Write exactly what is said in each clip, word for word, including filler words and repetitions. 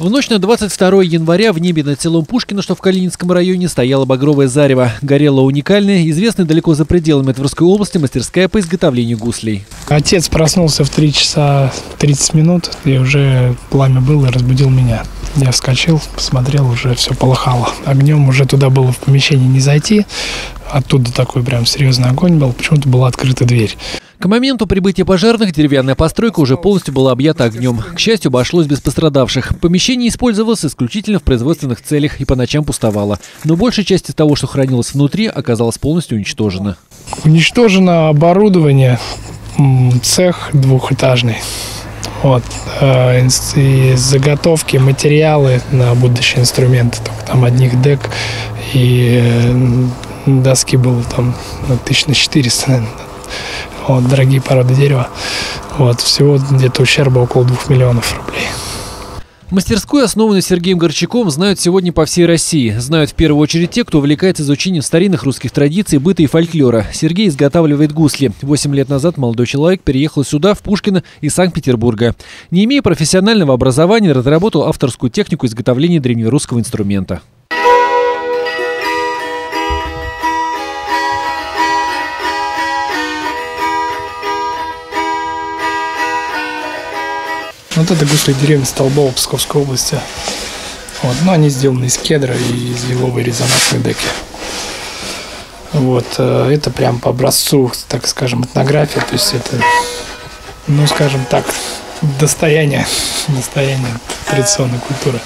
В ночь на двадцать второе января в небе над селом Пушкино, что в Калининском районе, стояло багровое зарево. Горела уникальная, известная далеко за пределами Тверской области, мастерская по изготовлению гуслей. Отец проснулся в три часа тридцать минут, и уже пламя было, разбудил меня. Я вскочил, посмотрел, уже все полыхало. Огнем уже туда было в помещение не зайти. Оттуда такой прям серьезный огонь был. Почему-то была открыта дверь. К моменту прибытия пожарных деревянная постройка уже полностью была объята огнем. К счастью, обошлось без пострадавших. Помещение использовалось исключительно в производственных целях и по ночам пустовало. Но большая часть из того, что хранилось внутри, оказалось полностью уничтожено. Уничтожено оборудование, цех двухэтажный. Вот. И заготовки, материалы на будущие инструменты. Там одних дек и доски было там тысяча четыреста, наверное. Вот, дорогие породы дерева. Вот, всего где-то ущерба около двух миллионов рублей. Мастерскую, основанную Сергеем Горчаковым, знают сегодня по всей России. Знают в первую очередь те, кто увлекается изучением старинных русских традиций, быта и фольклора. Сергей изготавливает гусли. Восемь лет назад молодой человек переехал сюда, в Пушкино, из Санкт-Петербурга. Не имея профессионального образования, разработал авторскую технику изготовления древнерусского инструмента. Вот это гусли деревни Столбово, Псковской области. Вот. Но они сделаны из кедра и из еловой резонансной деки. Вот. Это прям по образцу, так скажем, этнографии. То есть это, ну скажем так, достояние, достояние традиционной культуры.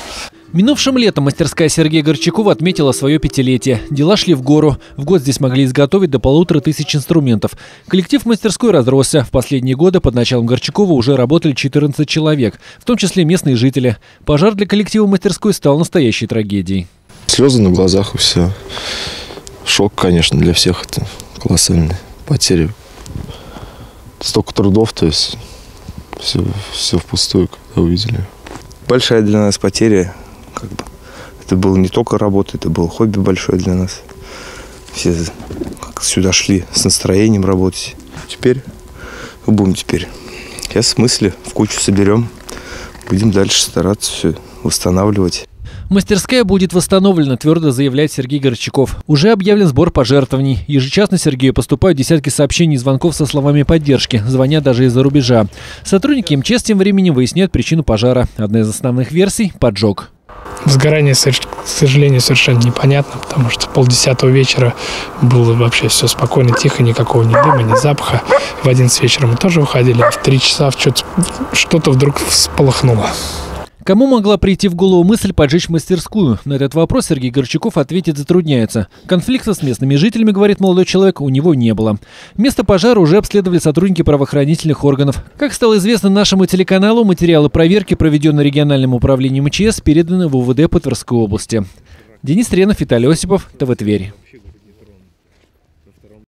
Минувшим летом мастерская Сергея Горчакова отметила свое пятилетие. Дела шли в гору. В год здесь могли изготовить до полутора тысяч инструментов. Коллектив мастерской разросся. В последние годы под началом Горчакова уже работали четырнадцать человек, в том числе местные жители. Пожар для коллектива мастерской стал настоящей трагедией. Слезы на глазах и все. Шок, конечно, для всех это колоссальный. Потери. Столько трудов, то есть все, все впустую, когда увидели. Большая для нас потеря. Как бы. Это было не только работа, это было хобби большое для нас. Все как сюда шли с настроением работать. Теперь будем теперь. Сейчас в смысле в кучу соберем. Будем дальше стараться все восстанавливать. Мастерская будет восстановлена, твердо заявляет Сергей Горчаков. Уже объявлен сбор пожертвований. Ежечасно Сергею поступают десятки сообщений и звонков со словами поддержки. Звонят даже из-за рубежа. Сотрудники эм че эс тем временем выясняют причину пожара. Одна из основных версий – поджог. Возгорание, к сожалению, совершенно непонятно, потому что полдесятого вечера было вообще все спокойно, тихо, никакого ни дыма, ни запаха. В одиннадцать вечера мы тоже выходили, а в три часа что-то вдруг всполохнуло. Кому могла прийти в голову мысль поджечь мастерскую? На этот вопрос Сергей Горчаков ответить затрудняется. Конфликта с местными жителями, говорит молодой человек, у него не было. Место пожара уже обследовали сотрудники правоохранительных органов. Как стало известно нашему телеканалу, материалы проверки, проведенные региональным управлением эм че эс, переданы в у вэ дэ по Тверской области. Денис Ренов, Виталий Осипов, тэ вэ Тверь.